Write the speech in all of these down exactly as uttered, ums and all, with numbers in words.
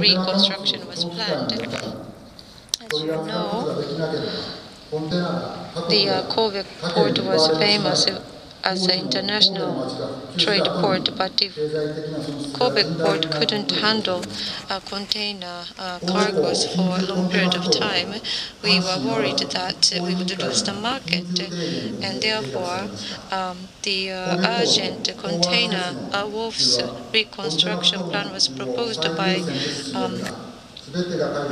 reconstruction was planned. As you know, the uh, Kobe port was famous as an international trade port, but if Kobe port couldn't handle uh, container uh, cargoes for a long period of time, we were worried that we would lose the market, and therefore um, the uh, urgent container uh, wharf's reconstruction plan was proposed by um,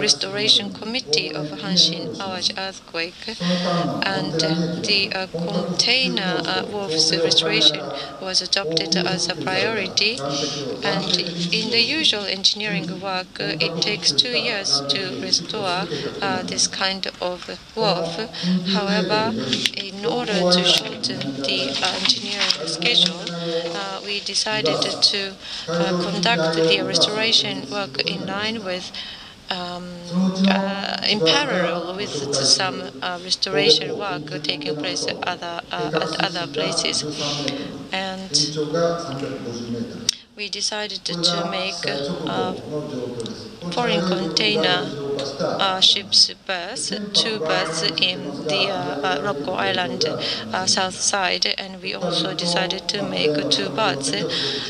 Restoration Committee of Hanshin Awaji Earthquake, and the uh, container uh, wharf's restoration was adopted as a priority. And in the usual engineering work, uh, it takes two years to restore uh, this kind of wharf. However, in order to shorten the uh, engineering schedule, uh, we decided to uh, conduct the restoration work in line with Um, uh, in parallel with some uh, restoration work taking place at other, uh, at other places. And we decided to make uh, foreign container uh, ships berths, two berths in the uh, uh, Rocco Island uh, south side, and we also decided to make two berths,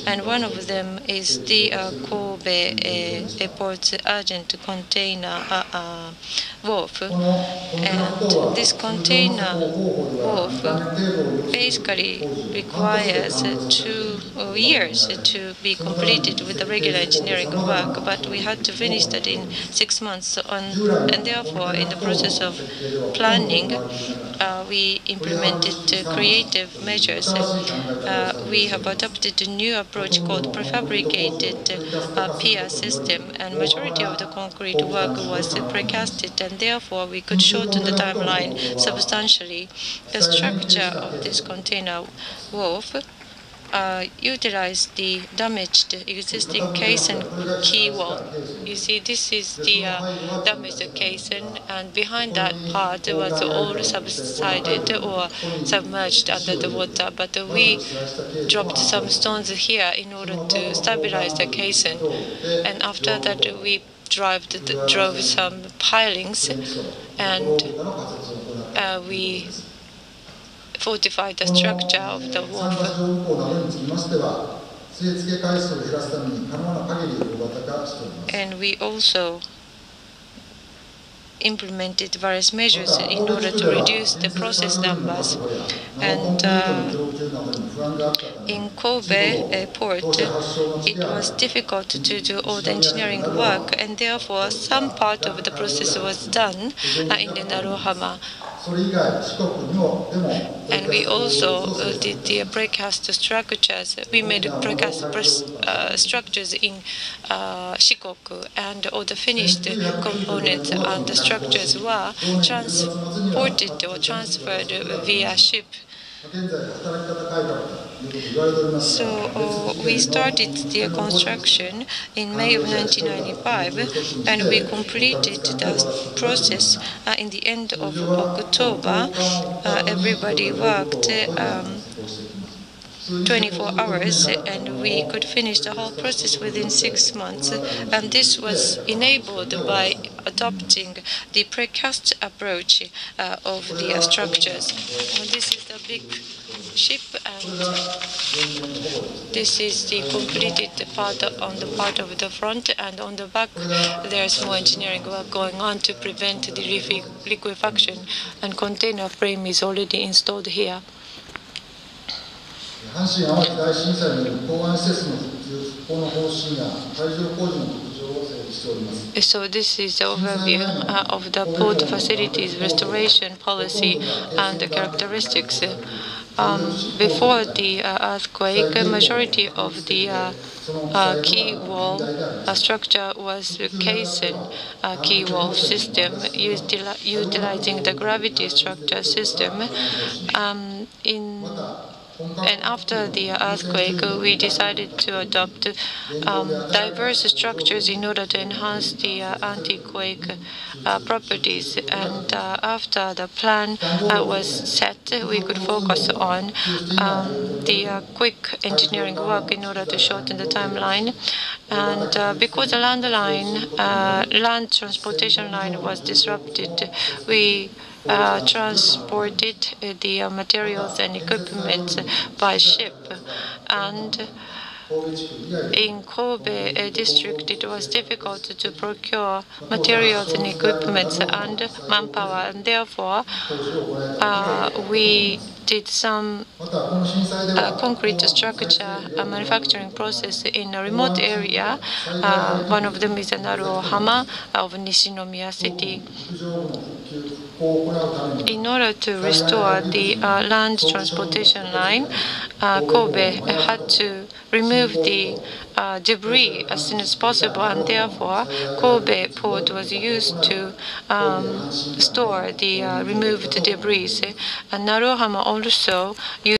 and one of them is the uh, Kobe uh, Port Agent Container uh, uh, Wharf, and this container wharf basically requires two years to be completed with the regular engineering work, but we had to finish that in six months, on, and therefore in the process of planning, uh, we implemented uh, creative measures. Uh, we have adopted a new approach called prefabricated uh, pier system, and majority of the concrete work was uh, precasted, and therefore we could shorten the timeline substantially. The structure of this container wharf Uh, utilize the damaged existing caisson key wall. You see, this is the uh, damaged caisson, and behind that part was all subsided or submerged under the water. But uh, we dropped some stones here in order to stabilize the caisson, and after that we drove, drove some pilings, and uh, we fortify the structure of the wharf. And we also implemented various measures in order to reduce the process numbers. And uh, in Kobe uh, port, it was difficult to do all the engineering work, and therefore some part of the process was done uh, in the Naruohama. And we also uh, did the precast structures. We made precast uh, structures in uh, Shikoku, and all the finished components and the structures were transported or transferred via ship. So uh, we started the construction in May of nineteen ninety-five, and we completed the process uh, in the end of October. Uh, everybody worked um, twenty-four hours, and we could finish the whole process within six months. And this was enabled by adopting the precast approach uh, of the uh, structures. And this is the big ship, and this is the completed part on the part of the front, and on the back there's more engineering work going on to prevent the liquefaction, and container frame is already installed here. So this is the overview uh, of the port facilities restoration policy and the characteristics. Um, before the uh, earthquake, the majority of the uh, uh, key wall uh, structure was the caisson uh, key wall system, util utilizing the gravity structure system. Um, in And after the earthquake, we decided to adopt um, diverse structures in order to enhance the uh, anti-quake uh, properties. And uh, after the plan uh, was set, we could focus on um, the uh, quick engineering work in order to shorten the timeline. And uh, because the land line, uh, land transportation line was disrupted, we Uh, transported uh, the uh, materials and equipment by ship. And in Kobe uh, district, it was difficult to procure materials and equipment and manpower, and therefore uh, we did some uh, concrete structure uh, manufacturing process in a remote area. Uh, one of them is Naruohama of Nishinomiya City. In order to restore the uh, land transportation line, uh, Kobe had to remove the uh, debris as soon as possible, and therefore Kobe Port was used to um, store the uh, removed debris. And Naruohama also used